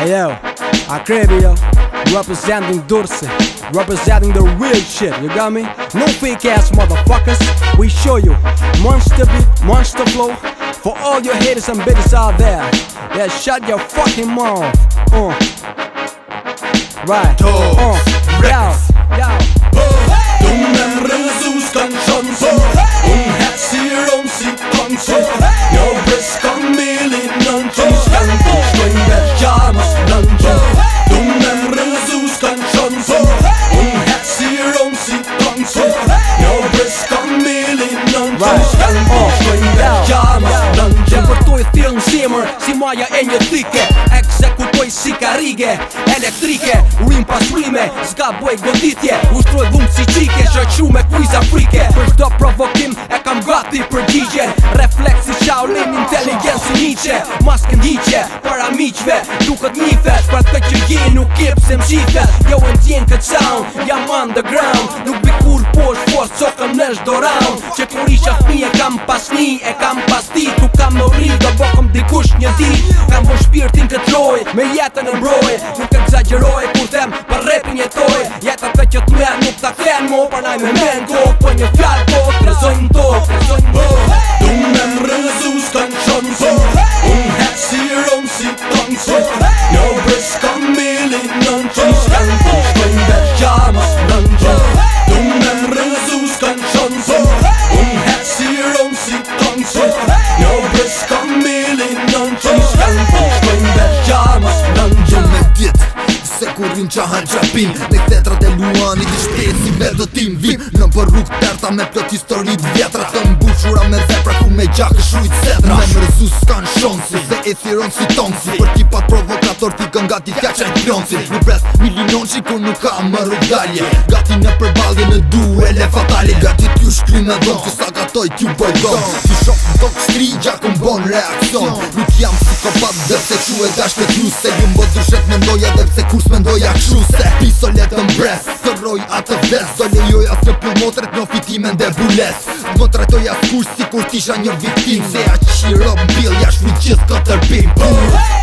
Hey yo, I crave yo, representing Dorsey, representing the real shit, you got me? No fake ass motherfuckers, we show you monster beat, monster flow, for all your haters and bitches out there. Yeah, shut your fucking mouth, right, down. Снимая енотики, экзекутой сикариге, електрике, рим по риме, с габой годите, устрой вумци чике, жачуме куиз Африке, прежда провоким, экам гати предиже, рефлексы Shaolin, интеллигенции Nietzsche, маски Nietzsche, парамичве, духот нифес, проткачу гену кипсем жифес, я уентьен кат саун, ям андеграунд, нуби кур пош форс, сокам неш дорам, че куришах ми экам пасни, экам пасти, тукам нори, да бокам дикуш një dit, kam po shpirtin këtë loj, me jetën e mbroj, nuk exageroj, kur them për repin jetoj, jetën të që t'men, nuk ta klen mo, përnaj me men kohë, për një fjallë kohë, t'rezojnë në tokë, t'rezojnë bo, du me m'rëzu s'kan qënë zo, unë hec si romë si tonë zo, një brez kam mili nën që s'kan po, shtojnë dhe gjamës nën që, du me m'rëzu s'kan qënë zo, unë hec si romë si tonë zo, një brez kam mili Kurin qahan qapin Në këtetrat e luanit I shpejt si vedëtim Vim në përruk tërta me plët historit vjetra Të mbushura me vepra ku me gjak e shrujt setra Me mërëzu s'kan shonsi Dhe e thiron si tonsi Për tipat provokator t'i kën gati t'ka qajt plonsi Në brez milion shikon nuk ka më rëdalje Gati në përbalje në duele fatale Gati t'ju shkrin në dhon Kësa gatoj t'ju bëjdon T'ju shof në tok shtri gjakën bon reakcion Nuk jam psikopat dhe se që e dash të t'ju Se ju më dërshet me ndoja dhe pse kurs me Doja këshu se pisolet në brez Së roj atë vdes Do lejoj asë në pjumotret Në fitimen dhe bules Në tratoj asë kush Si kur t'isha një viktim Se ja qirop bil Ja shvi gjithë këtër bim